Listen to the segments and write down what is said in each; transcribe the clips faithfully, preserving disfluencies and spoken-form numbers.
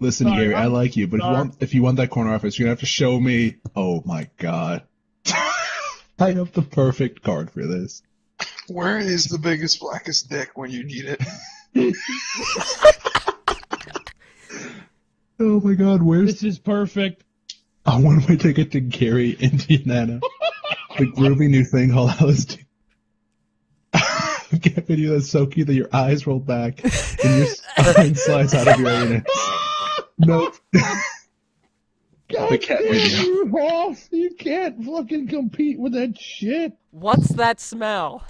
Listen, sorry, Gary, I'm, I like you, but sorry. if you want if you want that corner office, you're gonna have to show me. Oh my god, I have the perfect card for this. Where is the biggest, blackest dick when you need it? Oh my god, where's... This is perfect. I want my ticket to Gary, Indiana. The groovy new thing called L S D. I've got a video that's so cute that your eyes roll back and your spine slides out of your anus. Nope. God, the cat video. You, boss, you can't fucking compete with that shit. What's that smell?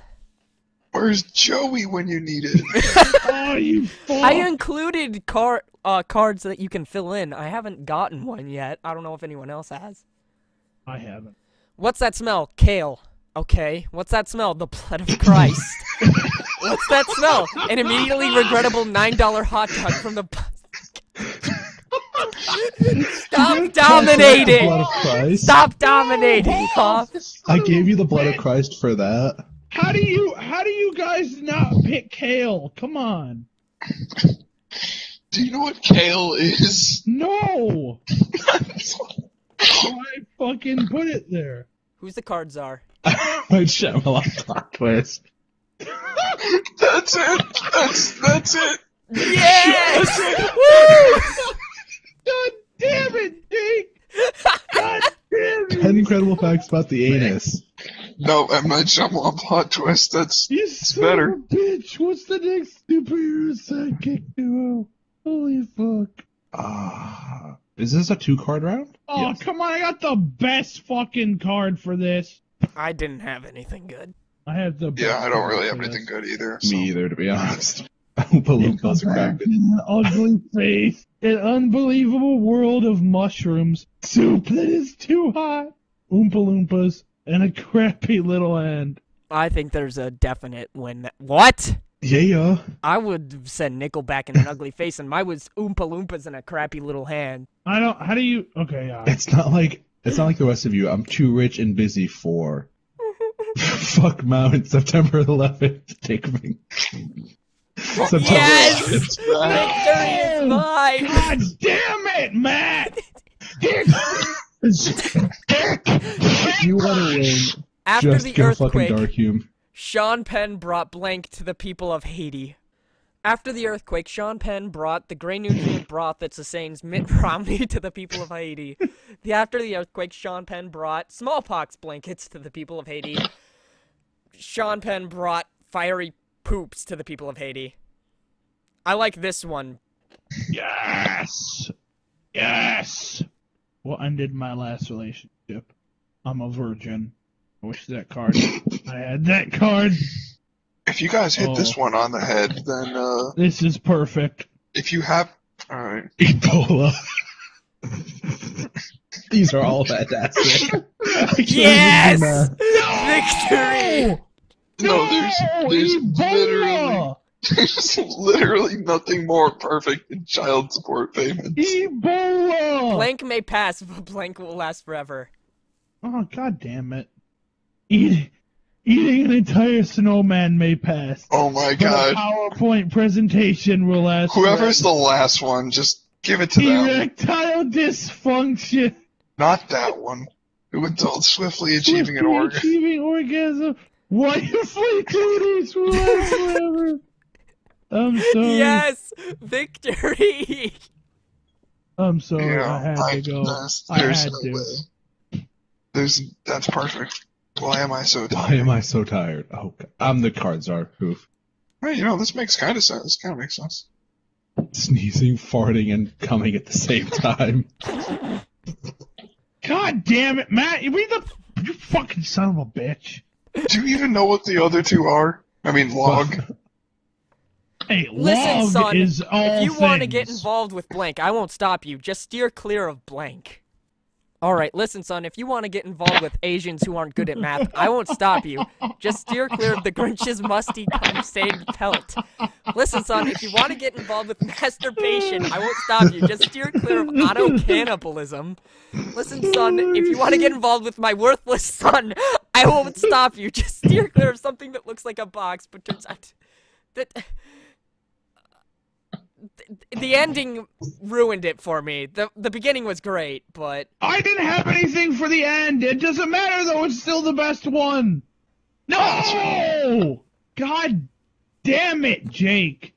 Where's Joey when you need it? Oh, you fuck. I included car uh, cards that you can fill in. I haven't gotten one yet. I don't know if anyone else has. I haven't. What's that smell? Kale. Okay. What's that smell? The blood of Christ. What's that smell? An immediately regrettable nine dollar hot dog from the... Stop dominating! Stop dominating, huh? I gave you the blood of Christ for that. How do you how do you guys not pick kale? Come on. Do you know what kale is? No. I fucking put it there. Who's the card czar? My Shyamalan plot twist. That's it. That's that's it. Yes. That's it. Woo! God damn it, Deke! God damn it! ten incredible facts about the anus. No, I'm not jumping on plot twist. That's you it's better. Bitch, what's the next superhero sidekick duo? Holy fuck! Ah, uh, is this a two-card round? Oh yes. Come on! I got the best fucking card for this. I didn't have anything good. I have the. Yeah, I don't really have anything good either. So. Me either, to be honest. I hope a loop does crack it. An ugly face. An unbelievable world of mushrooms, soup that is too hot, Oompa Loompas, and a crappy little end. I think there's a definite win. What? Yeah, yeah. I would send Nickelback in an ugly face, and mine was Oompa Loompas and a crappy little hand. I don't. How do you? Okay, yeah. It's not like it's not like the rest of you. I'm too rich and busy for Fuck Mountain, September eleventh. Take me. September yes! It's victory is mine! God damn it, Matt! Dick! Dick! If you want to win, after just the go earthquake, fucking Darkhume. Sean Penn brought blank to the people of Haiti. After the earthquake, Sean Penn brought the gray nutrient broth that sustains Mitt Romney to the people of Haiti. The, after the earthquake, Sean Penn brought smallpox blankets to the people of Haiti. Sean Penn brought fiery poops to the people of Haiti. I like this one. Yes! Yes! Well, I ended my last relationship. I'm a virgin. I wish that card... I had that card! If you guys hit oh. this one on the head, then, uh... This is perfect. If you have... Alright. Ebola. These are all fantastic. Yes! No! Victory! No, there's, there's literally, there's literally nothing more perfect than child support payments. Ebola! Blank may pass, but blank will last forever. Oh, god damn it. Eat, eating an entire snowman may pass. Oh my god. But a PowerPoint presentation will last Whoever's forever. The last one, just give it to them. Erectile dysfunction. Not that one. Who adults swiftly achieving swiftly an orgasm. Achieving orgasm. Why you fleet leaders forever? I'm sorry. Yes, victory. I'm sorry. Yeah, I had I, to go. There's, I there's had no to. Way. There's that's perfect. Why am I so tired? Why am I so tired? Oh, God. I'm the card czar. Hoof. Right, you know this makes kind of sense. This kind of makes sense. Sneezing, farting, and coming at the same time. God damn it, Matt! You the you fucking son of a bitch. Do you even know what the other two are? I mean, log. Hey, listen, log son, is all if you want to get involved with blank, I won't stop you. Just steer clear of blank. All right, listen, son, if you want to get involved with Asians who aren't good at math, I won't stop you. Just steer clear of the Grinch's musty cum-stained pelt. Listen, son, if you want to get involved with masturbation, I won't stop you. Just steer clear of auto-cannibalism. Listen, son, if you want to get involved with my worthless son, I won't stop you. Just steer clear of something that looks like a box, but turns out that... th the ending ruined it for me. The the beginning was great, but I didn't have anything for the end. It doesn't matter though, it's still the best one. No! God damn it, Jake.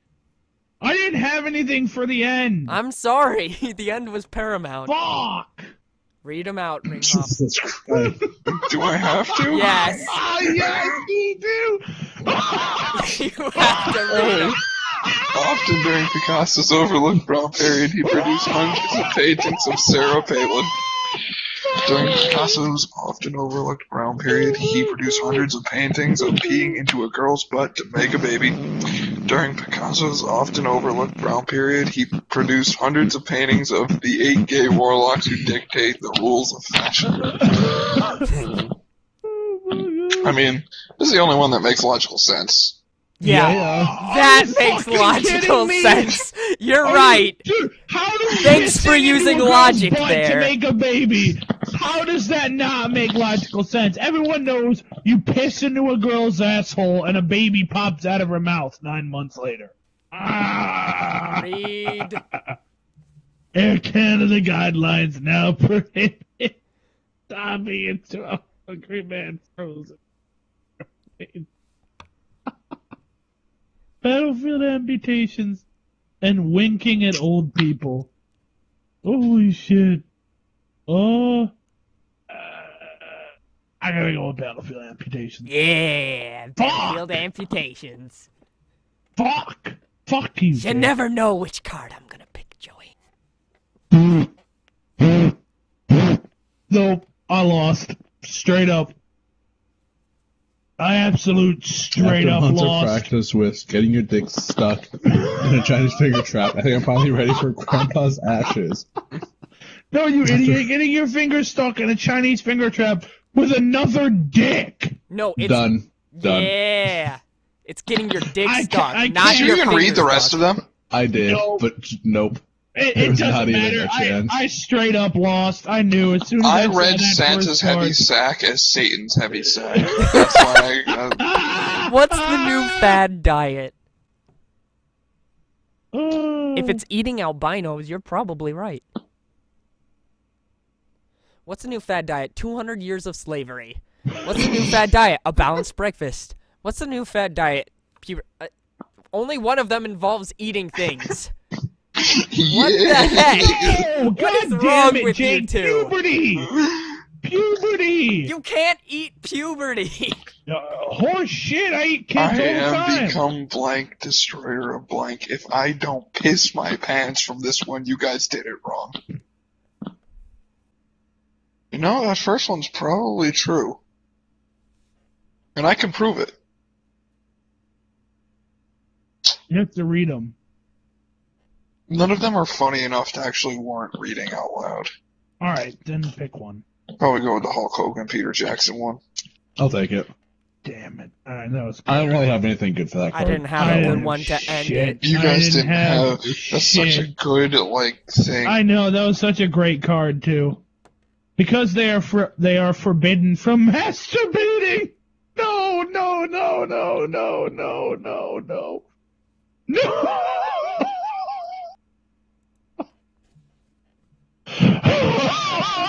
I didn't have anything for the end. I'm sorry. The end was paramount. Fuck! Read them out, Ring Hop. Jesus Christ. Do I have to? Yes. Oh, yes, you do! You have to read them. Often during Picasso's overlooked bra period, he produced hundreds of paintings of Sarah Palin. During Picasso's often overlooked brown period, he produced hundreds of paintings of peeing into a girl's butt to make a baby. During Picasso's often overlooked brown period, he produced hundreds of paintings of the eight gay warlocks who dictate the rules of fashion. I mean, this is the only one that makes logical sense. Yeah, yeah. That Are makes logical sense. You're Are right. You, dude, how do Thanks for using logic there. To make a baby. How does that not make logical sense? Everyone knows you piss into a girl's asshole and a baby pops out of her mouth nine months later. Ah. Read. Air Canada guidelines now prohibit zombie into a hungry man frozen. Battlefield amputations and winking at old people. Holy shit. Oh. Uh, I gotta go with Battlefield amputations. Yeah. Fuck. Battlefield amputations. Fuck. Fuck you. You man. Never know which card I'm gonna pick, Joey. Nope. I lost. Straight up. I absolute straight After up lost. After months of practice with getting your dick stuck in a Chinese finger trap, I think I'm finally ready for Grandpa's ashes. No, you After... idiot! Getting your finger stuck in a Chinese finger trap with another dick. No, it's done. Done. Yeah, it's getting your dick I stuck. Can't, not did your you even read the rest stuck. Of them? I did, nope. but nope. It, it doesn't not matter. I, I straight up lost. I knew as soon as I, I read Santa's heavy sack as Satan's heavy sack. That's why. I, uh... What's the new fad diet? Uh... If it's eating albinos, you're probably right. What's the new fad diet? two hundred years of slavery. What's the new fad diet? A balanced breakfast. What's the new fad diet? Puber uh, only one of them involves eating things. What yeah. the heck? No, what is wrong it, with Jake, you two? Puberty! Puberty! You can't eat puberty! Uh, horse shit, I eat kids I all the time! I have become blank destroyer of blank. If I don't piss my pants from this one, you guys did it wrong. You know, that first one's probably true. And I can prove it. You have to read them. None of them are funny enough to actually warrant reading out loud. Alright, then pick one. Probably go with the Hulk Hogan, Peter Jackson one. I'll take it. Damn it. Alright, that was I don't really have anything good for that card. I didn't have I a didn't good one to shit. End it. You guys didn't, didn't have... have that's shit. Such a good, like, thing. I know, that was such a great card, too. Because they are for, they are forbidden from masturbating! No, no, no, no, no, no, no, no. No!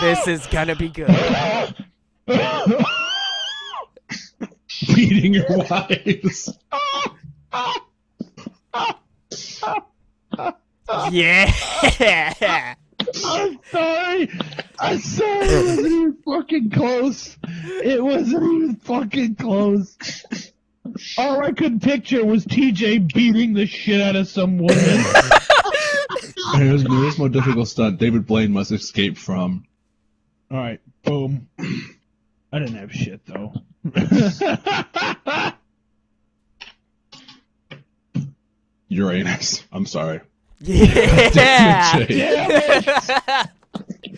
This is gonna be good. Beating your wives. Yeah. I'm sorry. I'm sorry. It wasn't even fucking close. It wasn't even fucking close. All I could picture was T J beating the shit out of some woman. Here's the more difficult stunt David Blaine must escape from. Alright, boom. I didn't have shit, though. Uranus. I'm sorry. Yeah! Yeah.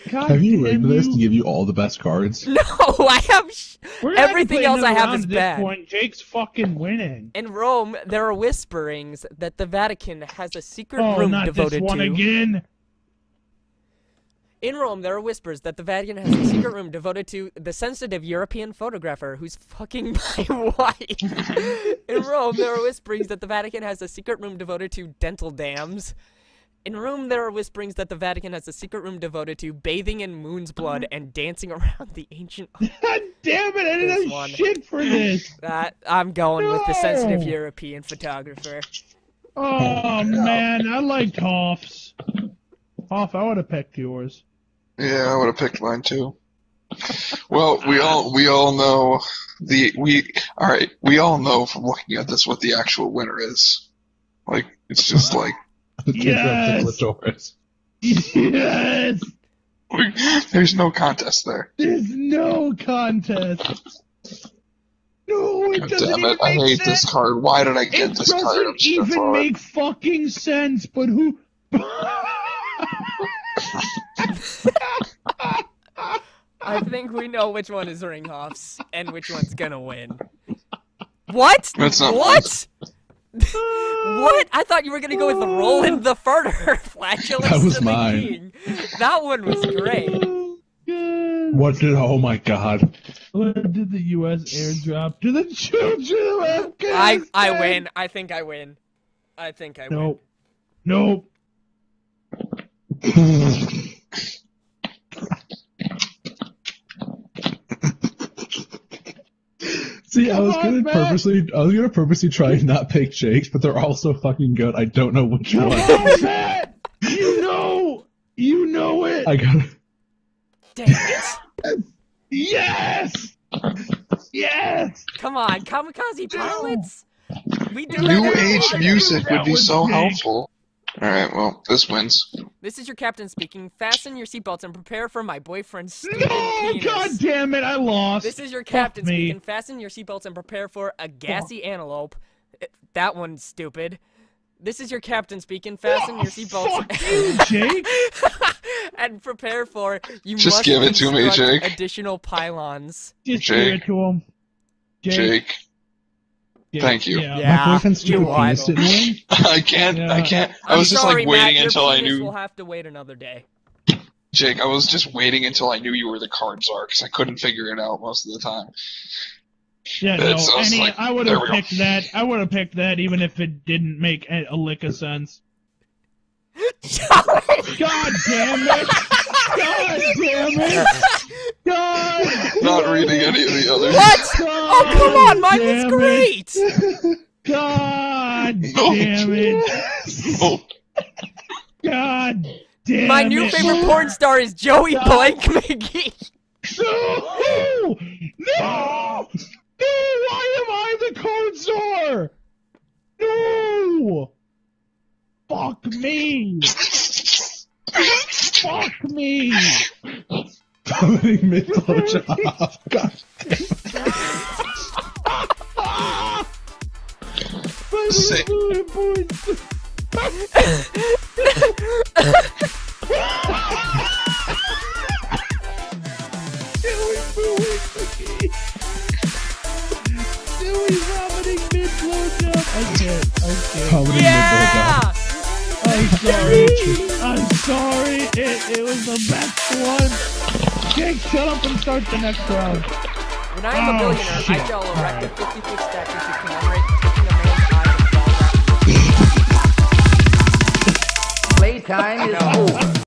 God, have you read this you... to give you all the best cards? No, I have... Sh Everything else I have is bad. Point. Jake's fucking winning. In Rome, there are whisperings that the Vatican has a secret oh, room not devoted this one to... again! In Rome, there are whispers that the Vatican has a secret room devoted to the sensitive European photographer who's fucking my wife. In Rome, there are whisperings that the Vatican has a secret room devoted to dental dams. In Rome, there are whisperings that the Vatican has a secret room devoted to bathing in moon's blood and dancing around the ancient... God damn it, I didn't have shit for this! Uh, I'm going no. with the sensitive European photographer. Oh, man, I liked Hoff's. Hoff, I would have picked yours. Yeah, I would have picked mine, too. Well, we all we all know the... we all right, we all know from looking at this what the actual winner is. Like, it's just like... Yes. Yes. There's no contest there. There's no contest. No, it God doesn't damn it. Even I make hate sense. This card. Why did I get it this card? It doesn't even make fucking sense. But who? I think we know which one is Ringhoff's and which one's gonna win. What? That's not what? Nice. What? I thought you were gonna go with the Roland the Furter. Flatulence. That was mine. That one was great. What did? Oh my God! What did the U S airdrop to the children of Afghanistan? I I win. I think I win. I think I nope. win. Nope. Nope. See, Come I was gonna on, purposely, I was gonna purposely try and not pick Jake's, but they're all so fucking good. I don't know which Come one. On, Matt! You know, you know it. I got it. Dang it! Yes! Yes! Come on, kamikaze pilots. We do New Age music would be so helpful. All right, well, this wins. This is your captain speaking. Fasten your seatbelts and prepare for my boyfriend's stupid No, penis. God damn it, I lost. This is your captain speaking. Fasten your seatbelts and prepare for a gassy oh. antelope. That one's stupid. This is your captain speaking. Fasten oh, your seatbelts. Fuck you, Jake. And prepare for you. Just must give it to me, Jake. Additional pylons. Just Jake. give it to him, Jake. Jake. Yeah, Thank you. Yeah, yeah. My boyfriend's stupid penis didn't win. I can't. Yeah. I can't. I I'm was just sorry, like waiting Matt, until I knew. We'll have to wait another day. Jake, I was just waiting until I knew you where the cards are because I couldn't figure it out most of the time. Yeah, but no. So I, any, like, I would have picked go. that. I would have picked that even if it didn't make a, a lick of sense. God damn it! God damn it! God! Not reading any of the others. What? God oh come on, mine was great. It. God no. damn it! No. God damn My it! My new favorite porn star is Joey God. Blank McGee. No! No! No! Why am I the card star? No! Fuck me! Fuck me! Dominic made the job. God damn. Yeah! I'm sorry. I'm sorry. It, it was the best one. Jake, shut up and start the next round. When I am oh, a billionaire, shit. I shall erect a fifty-foot statue to commemorate kicking a man's eye and fall back. Playtime is over.